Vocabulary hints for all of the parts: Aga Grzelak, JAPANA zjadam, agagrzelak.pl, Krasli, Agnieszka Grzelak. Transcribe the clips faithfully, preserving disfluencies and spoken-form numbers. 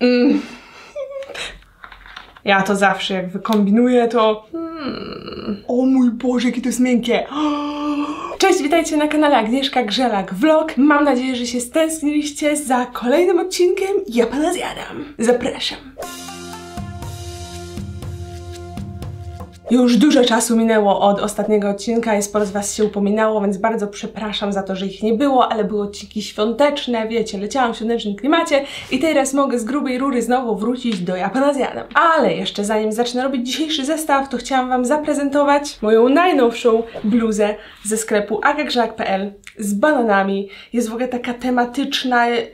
Mm. Ja to zawsze jak wykombinuję, to... Mm. O mój Boże, jakie to jest miękkie! Cześć, witajcie na kanale Agnieszka Grzelak Vlog. Mam nadzieję, że się stęskniliście za kolejnym odcinkiem Japana zjadam. Zapraszam! Już dużo czasu minęło od ostatniego odcinka i sporo z Was się upominało, więc bardzo przepraszam za to, że ich nie było, ale były odcinki świąteczne, wiecie, leciałam w świątecznym klimacie i teraz mogę z grubej rury znowu wrócić do Japana zjadam. Ale jeszcze zanim zacznę robić dzisiejszy zestaw, to chciałam Wam zaprezentować moją najnowszą bluzę ze sklepu aga grzelak kropka p l z bananami. Jest w ogóle taka tematyczna, yy,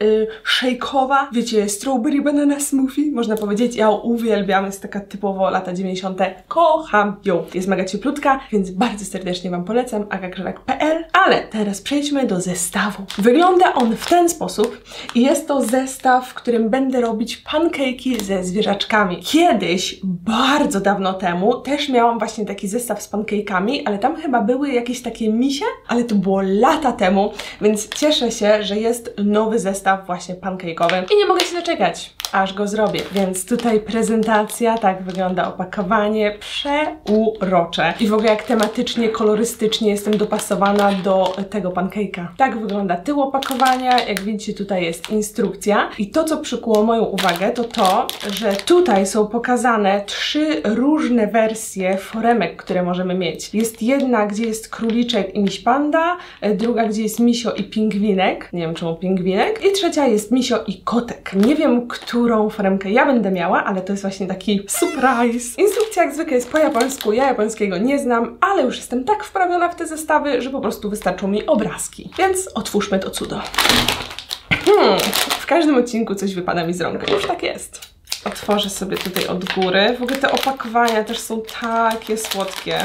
szejkowa, wiecie, strawberry banana smoothie, można powiedzieć. Ja ją uwielbiam, jest taka typowo lata dziewięćdziesiąte. Kocham ją. Jest mega cieplutka, więc bardzo serdecznie Wam polecam aga grzelak kropka p l. Ale teraz przejdźmy do zestawu. Wygląda on w ten sposób i jest to zestaw, w którym będę robić pancake'i ze zwierzaczkami. Kiedyś, bardzo dawno temu, też miałam właśnie taki zestaw z pancake'ami, ale tam chyba były jakieś takie misie, ale to było lata temu, więc cieszę się, że jest nowy zestaw właśnie pancake'owy i nie mogę się doczekać, aż go zrobię. Więc tutaj prezentacja, tak wygląda opakowanie, przeurocze. I w ogóle jak tematycznie, kolorystycznie jestem dopasowana do tego pancake'a. Tak wygląda tył opakowania, jak widzicie tutaj jest instrukcja. I to, co przykuło moją uwagę, to to, że tutaj są pokazane trzy różne wersje foremek, które możemy mieć. Jest jedna, gdzie jest króliczek i miś panda, druga, gdzie jest misio i pingwinek, nie wiem czemu pingwinek, i trzecia jest misio i kotek. Nie wiem, który którą foremkę ja będę miała, ale to jest właśnie taki surprise. Instrukcja jak zwykle jest po japońsku, ja japońskiego nie znam, ale już jestem tak wprawiona w te zestawy, że po prostu wystarczą mi obrazki. Więc otwórzmy to cudo. Hmm, w każdym odcinku coś wypada mi z rąk. Już tak jest. Otworzę sobie tutaj od góry. W ogóle te opakowania też są takie słodkie.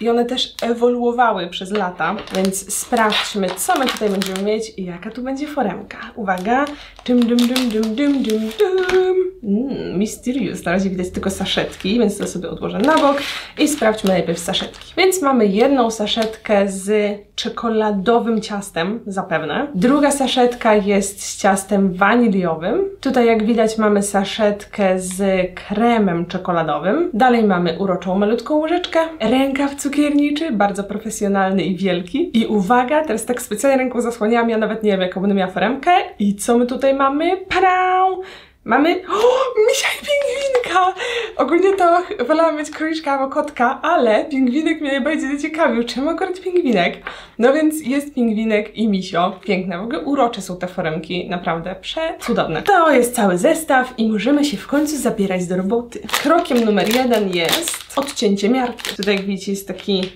I one też ewoluowały przez lata, więc sprawdźmy, co my tutaj będziemy mieć i jaka tu będzie foremka. Uwaga! Dym, dym, dym, dym, dym, dym, dym. Mm, mysterious. Na razie widać tylko saszetki, więc to sobie odłożę na bok i sprawdźmy najpierw saszetki. Więc mamy jedną saszetkę z czekoladowym ciastem, zapewne. Druga saszetka jest z ciastem waniliowym. Tutaj jak widać mamy saszetkę z kremem czekoladowym. Dalej mamy uroczą, malutką łyżeczkę, rękaw cukierniczy, bardzo profesjonalny i wielki. I uwaga, teraz tak specjalnie ręką zasłaniałam, ja nawet nie wiem, jaką będę miała foremkę. I co my tutaj mamy? Parau! Mamy... O! Misia i pingwinka! Ogólnie to wolałam mieć króliczka albo kotka, ale pingwinek mnie najbardziej zaciekawił. Czemu akurat pingwinek? No więc jest pingwinek i misio. Piękne, w ogóle urocze są te foremki. Naprawdę przecudowne. To jest cały zestaw i możemy się w końcu zabierać do roboty. Krokiem numer jeden jest odcięcie miarki. Tutaj jak widzicie jest taki,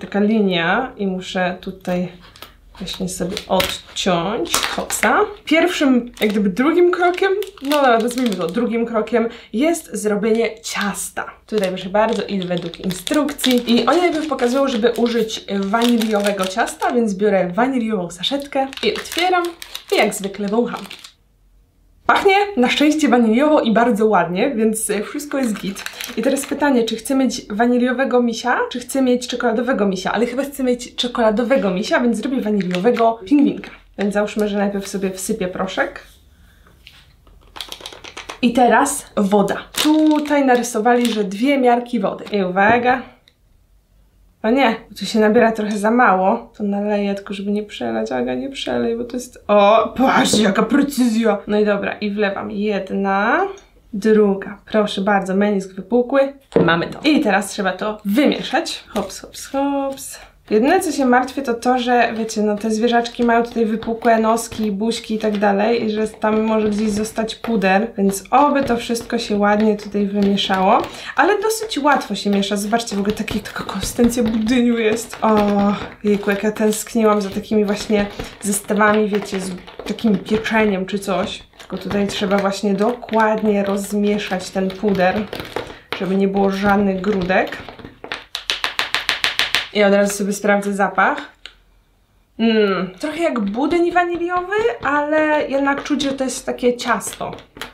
taka linia i muszę tutaj... Właśnie sobie odciąć koca. Pierwszym, jak gdyby drugim krokiem, no nazwijmy to drugim krokiem, jest zrobienie ciasta. Tutaj proszę bardzo, i według instrukcji. I oni najpierw pokazują, żeby użyć waniliowego ciasta, więc biorę waniliową saszetkę i otwieram i jak zwykle wącham. Pachnie na szczęście waniliowo i bardzo ładnie, więc wszystko jest git. I teraz pytanie, czy chcę mieć waniliowego misia, czy chcę mieć czekoladowego misia? Ale chyba chcę mieć czekoladowego misia, więc zrobię waniliowego pingwinka. Więc załóżmy, że najpierw sobie wsypię proszek. I teraz woda. Tutaj narysowali, że dwie miarki wody. I uwaga. O nie, tu się nabiera trochę za mało. To naleję tylko, żeby nie przelać. Aga, nie przelej, bo to jest... O, patrzcie, jaka precyzja! No i dobra, i wlewam. Jedna, druga. Proszę bardzo, menisk wypukły. Mamy to. I teraz trzeba to wymieszać. Hops, hops, hops. Jedyne, co się martwię, to to, że wiecie, no te zwierzaczki mają tutaj wypukłe noski, buźki i tak dalej i że tam może gdzieś zostać puder, więc oby to wszystko się ładnie tutaj wymieszało, ale dosyć łatwo się miesza, zobaczcie, w ogóle taki, taka konsystencja budyniu jest. O, jejku, jak ja tęskniłam za takimi właśnie zestawami, wiecie, z takim pieczeniem czy coś, tylko tutaj trzeba właśnie dokładnie rozmieszać ten puder, żeby nie było żadnych grudek. I od razu sobie sprawdzę zapach. Mm, trochę jak budyń waniliowy, ale jednak czuć, że to jest takie ciasto.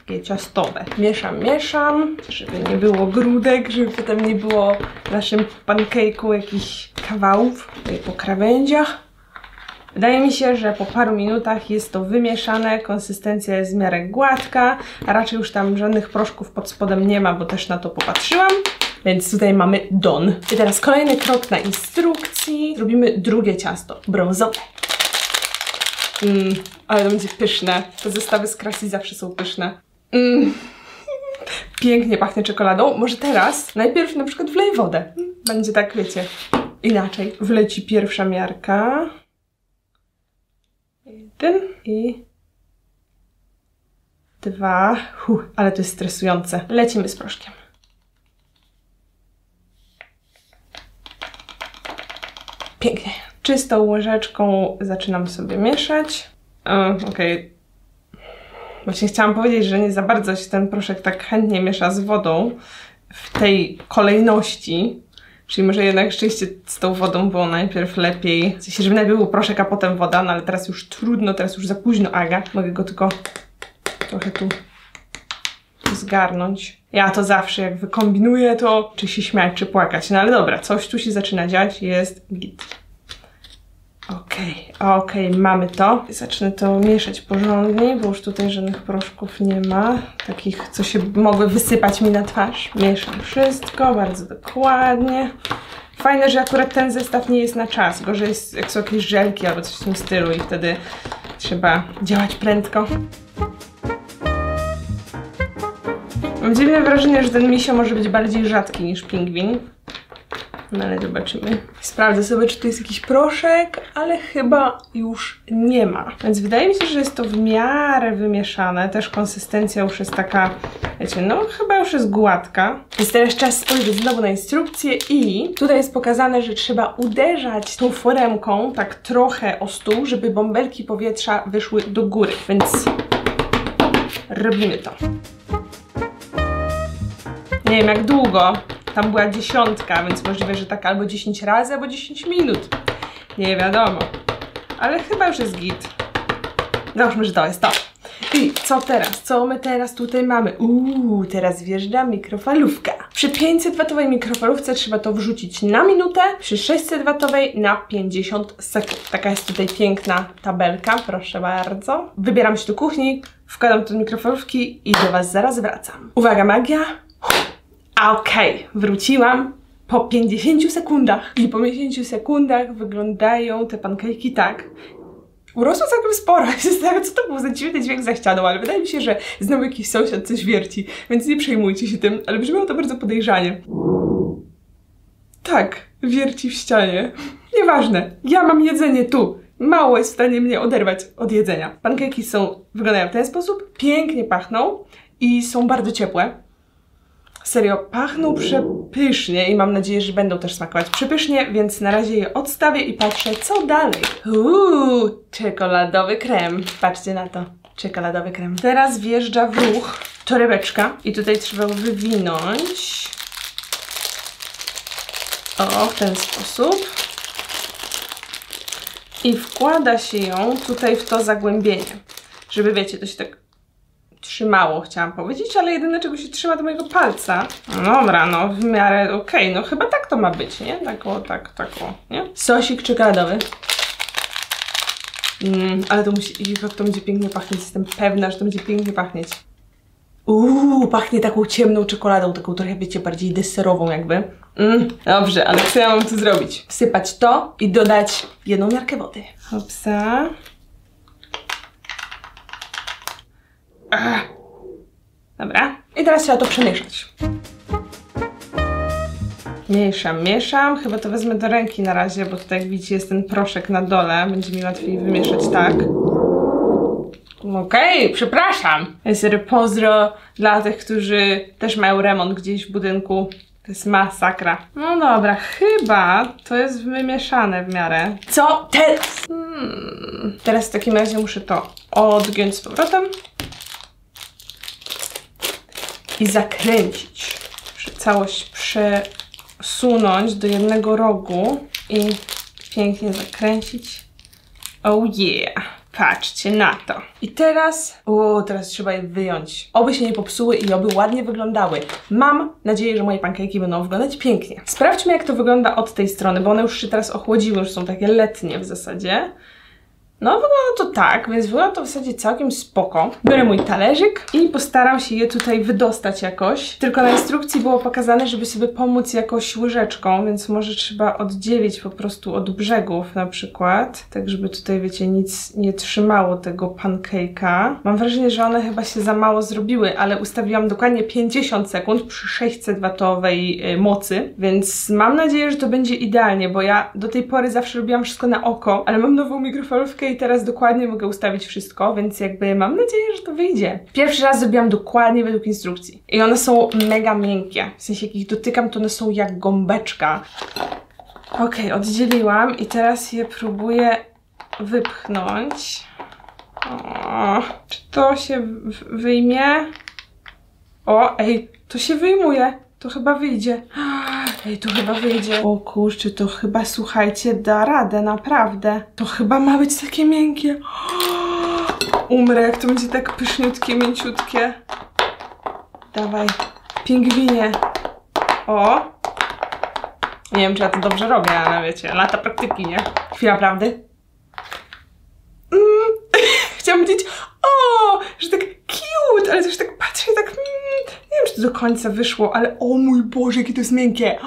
Takie ciastowe. Mieszam, mieszam, żeby nie było grudek, żeby potem nie było w naszym pancake'u jakichś kawałów po krawędziach. Wydaje mi się, że po paru minutach jest to wymieszane, konsystencja jest w miarę gładka, a raczej już tam żadnych proszków pod spodem nie ma, bo też na to popatrzyłam. Więc tutaj mamy don. I teraz kolejny krok na instrukcji. Robimy drugie ciasto, brązowe. Mmm, ale to będzie pyszne. Te zestawy z Krasli zawsze są pyszne. Mmm, pięknie pachnie czekoladą. Może teraz najpierw na przykład wlej wodę. Będzie tak, wiecie, inaczej. Wleci pierwsza miarka. Jeden i dwa. Huh, ale to jest stresujące. Lecimy z proszkiem. Pięknie. Czystą łyżeczką zaczynam sobie mieszać. Okej. Okay. Właśnie chciałam powiedzieć, że nie za bardzo się ten proszek tak chętnie miesza z wodą w tej kolejności. Czyli może jednak rzeczywiście z tą wodą było najpierw lepiej. W sensie, żeby najpierw był proszek, a potem woda, no ale teraz już trudno, teraz już za późno, Aga. Mogę go tylko trochę tu zgarnąć. Ja to zawsze, jak wykombinuję, to czy się śmiać, czy płakać. No ale dobra, coś tu się zaczyna dziać, jest git. Okej, okay, okej, okay, mamy to. Zacznę to mieszać porządniej, bo już tutaj żadnych proszków nie ma. Takich, co się mogły wysypać mi na twarz. Mieszam wszystko bardzo dokładnie. Fajne, że akurat ten zestaw nie jest na czas. Gorzej jest, jak są jakieś żelki albo coś w tym stylu i wtedy trzeba działać prędko. Mam dziwne wrażenie, że ten misio może być bardziej rzadki niż pingwin. No ale zobaczymy. Sprawdzę sobie, czy to jest jakiś proszek, ale chyba już nie ma. Więc wydaje mi się, że jest to w miarę wymieszane. Też konsystencja już jest taka, wiecie, no chyba już jest gładka. Jest teraz czas spojrzeć znowu na instrukcję i tutaj jest pokazane, że trzeba uderzać tą foremką tak trochę o stół, żeby bąbelki powietrza wyszły do góry. Więc robimy to. Nie wiem jak długo. Tam była dziesiątka, więc możliwe, że tak albo dziesięć razy, albo dziesięć minut. Nie wiadomo. Ale chyba już jest git. Załóżmy, że to jest to. I co teraz? Co my teraz tutaj mamy? Uuu, teraz wjeżdża mikrofalówka. Przy pięćset watowej mikrofalówce trzeba to wrzucić na minutę, przy sześćset watowej na pięćdziesiąt sekund. Taka jest tutaj piękna tabelka, proszę bardzo. Wybieram się do kuchni, wkładam to do mikrofalówki i do Was zaraz wracam. Uwaga, magia! Okej, okay, wróciłam po pięćdziesięciu sekundach. I po pięćdziesięciu sekundach wyglądają te pankejki tak. Urosło całkiem sporo. Zastanawiam się, co to był za dziwny dźwięk za ścianą, ale wydaje mi się, że znowu jakiś sąsiad coś wierci, więc nie przejmujcie się tym, ale brzmiało to bardzo podejrzanie. Tak, wierci w ścianie. Nieważne, ja mam jedzenie tu. Mało jest w stanie mnie oderwać od jedzenia. Pankejki są, wyglądają w ten sposób, pięknie pachną i są bardzo ciepłe. Serio, pachną przepysznie i mam nadzieję, że będą też smakować przepysznie, więc na razie je odstawię i patrzę, co dalej. Uuu, czekoladowy krem. Patrzcie na to, czekoladowy krem. Teraz wjeżdża w ruch torebeczka i tutaj trzeba wywinąć. O, w ten sposób. I wkłada się ją tutaj w to zagłębienie, żeby, wiecie, to się tak trzymało, chciałam powiedzieć, ale jedyne, czego się trzyma, to mojego palca. Dobra, no w miarę okej, okay, no chyba tak to ma być, nie? Tak o, tak, tak o, nie? Sosik czekoladowy. Mm, ale to musi, jak to będzie pięknie pachnieć, jestem pewna, że to będzie pięknie pachnieć. Uuu, pachnie taką ciemną czekoladą, taką trochę, wiecie, bardziej deserową jakby. Mm, dobrze, ale co ja mam tu zrobić? Wsypać to i dodać jedną miarkę wody. Hopsa. Ach. Dobra. I teraz trzeba to przemieszać. Mieszam, mieszam. Chyba to wezmę do ręki na razie, bo tutaj jak widzicie jest ten proszek na dole. Będzie mi łatwiej wymieszać tak. Okej, okay, przepraszam. Jest pozdro dla tych, którzy też mają remont gdzieś w budynku. To jest masakra. No dobra, chyba to jest wymieszane w miarę. Co teraz? Hmm. Teraz w takim razie muszę to odgiąć z powrotem. I zakręcić. Całość przesunąć do jednego rogu i pięknie zakręcić. Oh yeah! Patrzcie na to. I teraz... O, teraz trzeba je wyjąć. Oby się nie popsuły i oby ładnie wyglądały. Mam nadzieję, że moje pankejki będą wyglądać pięknie. Sprawdźmy, jak to wygląda od tej strony, bo one już się teraz ochłodziły, już są takie letnie w zasadzie. No wygląda to tak, więc wygląda to w zasadzie całkiem spoko. Biorę mój talerzyk i postaram się je tutaj wydostać jakoś. Tylko na instrukcji było pokazane, żeby sobie pomóc jakoś łyżeczką, więc może trzeba oddzielić po prostu od brzegów na przykład. Tak, żeby tutaj, wiecie, nic nie trzymało tego pancake'a. Mam wrażenie, że one chyba się za mało zrobiły, ale ustawiłam dokładnie pięćdziesiąt sekund przy sześćset watowej mocy, więc mam nadzieję, że to będzie idealnie, bo ja do tej pory zawsze robiłam wszystko na oko, ale mam nową mikrofalówkę i teraz dokładnie mogę ustawić wszystko, więc jakby mam nadzieję, że to wyjdzie. Pierwszy raz zrobiłam dokładnie według instrukcji. I one są mega miękkie. W sensie, jak ich dotykam, to one są jak gąbeczka. Okej, okay, oddzieliłam i teraz je próbuję wypchnąć. O, czy to się wyjmie? O, ej, to się wyjmuje. To chyba wyjdzie. Ej, to chyba wyjdzie. O kurczę, to chyba, słuchajcie, da radę, naprawdę. To chyba ma być takie miękkie. Umrę, jak to będzie tak pyszniutkie, mięciutkie. Dawaj, pingwinie. O! Nie wiem, czy ja to dobrze robię, ale wiecie, lata praktyki, nie? Chwila prawdy. Mm. Chciałam powiedzieć, o, że tak cute, ale też tak patrzę i tak... Nie wiem, czy to do końca wyszło, ale o mój Boże, jakie to jest miękkie!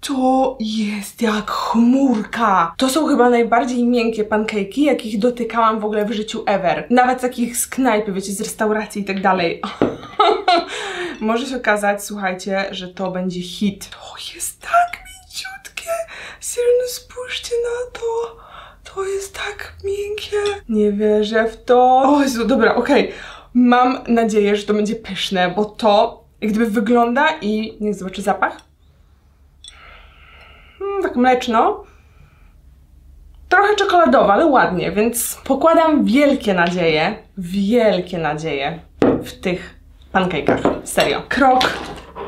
To jest jak chmurka! To są chyba najbardziej miękkie pancake'i, jakich dotykałam w ogóle w życiu ever. Nawet takich z knajpy, wiecie, z restauracji i tak dalej. Może się okazać, słuchajcie, że to będzie hit. To jest tak mięciutkie! Serio, spójrzcie na to! To jest tak miękkie! Nie wierzę w to! O Jezu, dobra, okej. Okay. Mam nadzieję, że to będzie pyszne, bo to jak gdyby wygląda i... Niech zobaczy zapach. Mm, tak mleczno. Trochę czekoladowa, ale ładnie, więc pokładam wielkie nadzieje, wielkie nadzieje w tych pancake'ach. Serio. Krok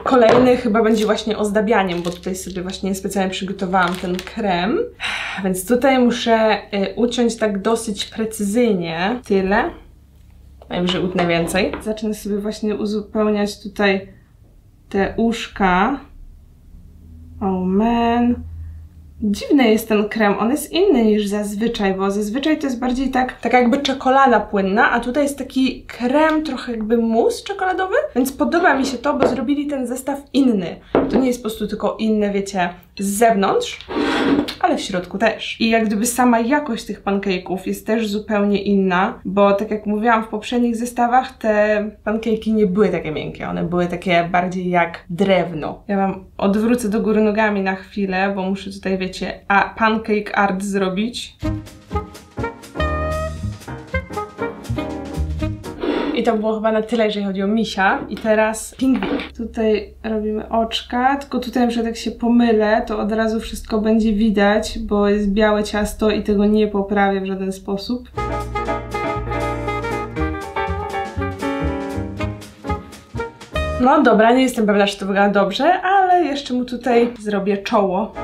kolejny chyba będzie właśnie ozdabianiem, bo tutaj sobie właśnie specjalnie przygotowałam ten krem. Więc tutaj muszę y, uciąć tak dosyć precyzyjnie. Tyle. Najwyżej utnę więcej. Zacznę sobie właśnie uzupełniać tutaj te uszka. Oh man. Dziwny jest ten krem. On jest inny niż zazwyczaj, bo zazwyczaj to jest bardziej tak, tak jakby czekolada płynna, a tutaj jest taki krem, trochę jakby mus czekoladowy, więc podoba mi się to, bo zrobili ten zestaw inny. To nie jest po prostu tylko inny, wiecie, z zewnątrz, ale w środku też. I jak gdyby sama jakość tych pancake'ów jest też zupełnie inna, bo tak jak mówiłam w poprzednich zestawach, te pancake'i nie były takie miękkie, one były takie bardziej jak drewno. Ja Wam odwrócę do góry nogami na chwilę, bo muszę tutaj, wiecie, a pancake art zrobić. I to było chyba na tyle, jeżeli chodzi o misia. I teraz pingwin. Tutaj robimy oczka, tylko tutaj na przykład jak się pomylę, to od razu wszystko będzie widać, bo jest białe ciasto i tego nie poprawię w żaden sposób. No dobra, nie jestem pewna, że to wygląda dobrze, ale jeszcze mu tutaj zrobię czoło.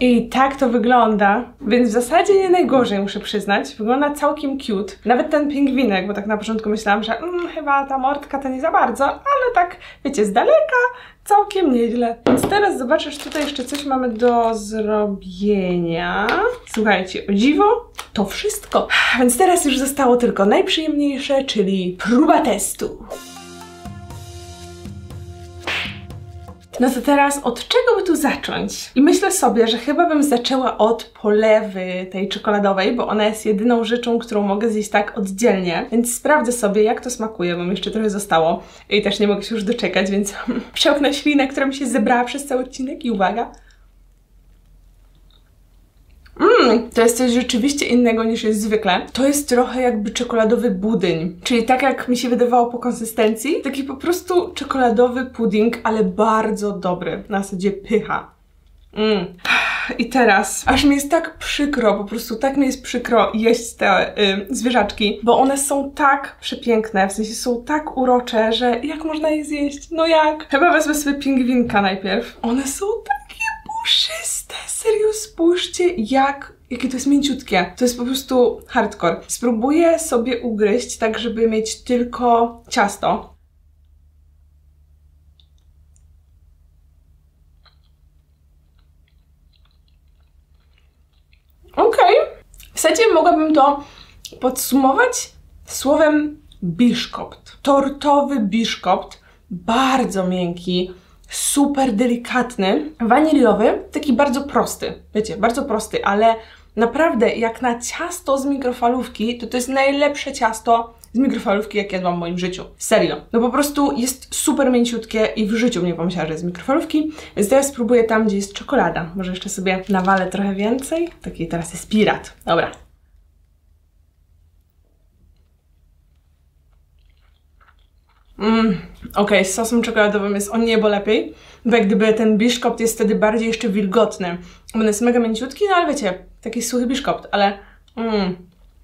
I tak to wygląda, więc w zasadzie nie najgorzej, muszę przyznać. Wygląda całkiem cute. Nawet ten pingwinek, bo tak na początku myślałam, że mm, chyba ta mordka to nie za bardzo, ale tak, wiecie, z daleka całkiem nieźle. Więc teraz zobaczę, że tutaj jeszcze coś mamy do zrobienia. Słuchajcie, o dziwo, to wszystko. Więc teraz już zostało tylko najprzyjemniejsze, czyli próba testu. No to teraz od czego by tu zacząć? I myślę sobie, że chyba bym zaczęła od polewy tej czekoladowej, bo ona jest jedyną rzeczą, którą mogę zjeść tak oddzielnie, więc sprawdzę sobie, jak to smakuje, bo mi jeszcze trochę zostało i też nie mogę się już doczekać, więc przełknę ślinę, która mi się zebrała przez cały odcinek i uwaga! Mmm, to jest coś rzeczywiście innego niż jest zwykle. To jest trochę jakby czekoladowy budyń. Czyli tak jak mi się wydawało po konsystencji, taki po prostu czekoladowy pudding, ale bardzo dobry. Na zasadzie pycha. Mmm. I teraz, aż mi jest tak przykro, po prostu tak mi jest przykro jeść te y, zwierzaczki, bo one są tak przepiękne, w sensie są tak urocze, że jak można je zjeść? No jak? Chyba wezmę sobie pingwinka najpierw. One są takie puszyste. Serio, spójrzcie, jak, jakie to jest mięciutkie. To jest po prostu hardcore. Spróbuję sobie ugryźć tak, żeby mieć tylko ciasto. zasadzie mogłabym to podsumować słowem biszkopt. Tortowy biszkopt, bardzo miękki, super delikatny, waniliowy, taki bardzo prosty, wiecie, bardzo prosty, ale naprawdę jak na ciasto z mikrofalówki, to to jest najlepsze ciasto z mikrofalówki, jak jadłam w moim życiu. Serio. No po prostu jest super mięciutkie i w życiu mnie pomyślała, że jest z mikrofalówki. Więc teraz spróbuję tam, gdzie jest czekolada. Może jeszcze sobie nawalę trochę więcej. Taki teraz jest pirat. Dobra. Mm, Okej, z sosem czekoladowym jest o niebo lepiej, bo jak gdyby ten biszkopt jest wtedy bardziej jeszcze wilgotny. Bo on jest mega mięciutki, no ale wiecie, taki suchy biszkopt, ale... Mm,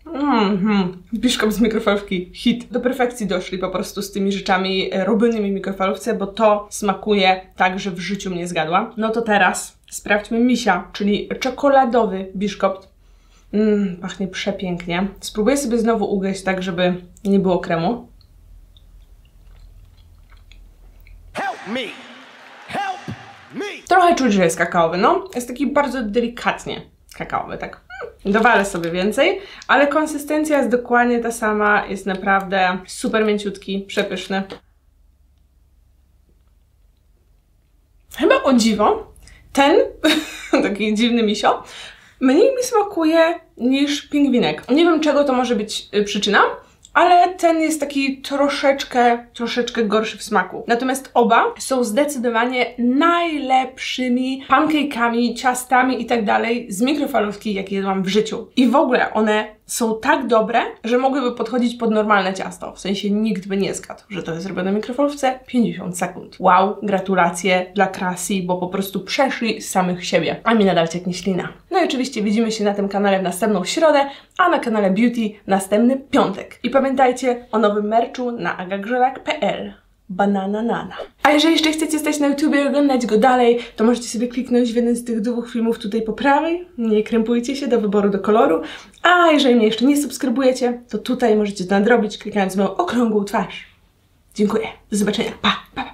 Mm-hmm. Biszkopt z mikrofalówki, hit. Do perfekcji doszli po prostu z tymi rzeczami robionymi w mikrofalówce, bo to smakuje tak, że w życiu mnie zgadła. No to teraz sprawdźmy misia, czyli czekoladowy biszkopt. Mm, pachnie przepięknie. Spróbuję sobie znowu ugryźć tak, żeby nie było kremu. Help me. Help me. Trochę czuć, że jest kakaowy, no. Jest taki bardzo delikatnie kakaowy, tak. Dowalę sobie więcej, ale konsystencja jest dokładnie ta sama, jest naprawdę super mięciutki, przepyszny. Chyba o dziwo, ten, taki dziwny misio, mniej mi smakuje niż pingwinek. Nie wiem, czego to może być przyczyna, ale ten jest taki troszeczkę, troszeczkę gorszy w smaku. Natomiast oba są zdecydowanie najlepszymi pancake'ami, ciastami i tak dalej z mikrofalówki, jakie jadłam w życiu. I w ogóle one są tak dobre, że mogłyby podchodzić pod normalne ciasto. W sensie nikt by nie zgadł, że to jest zrobione w mikrofalówce. pięćdziesiąt sekund. Wow, gratulacje dla Krasli, bo po prostu przeszli z samych siebie. A mi nadal cieknie ślina. No i oczywiście widzimy się na tym kanale w następną środę, a na kanale Beauty następny piątek. I pamiętajcie o nowym merchu na aga grzelak kropka p l. Banananana. A jeżeli jeszcze chcecie stać na YouTubie i oglądać go dalej, to możecie sobie kliknąć w jeden z tych dwóch filmów tutaj po prawej. Nie krępujcie się do wyboru, do koloru. A jeżeli mnie jeszcze nie subskrybujecie, to tutaj możecie to nadrobić, klikając moją okrągłą twarz. Dziękuję. Do zobaczenia. Pa, pa, pa.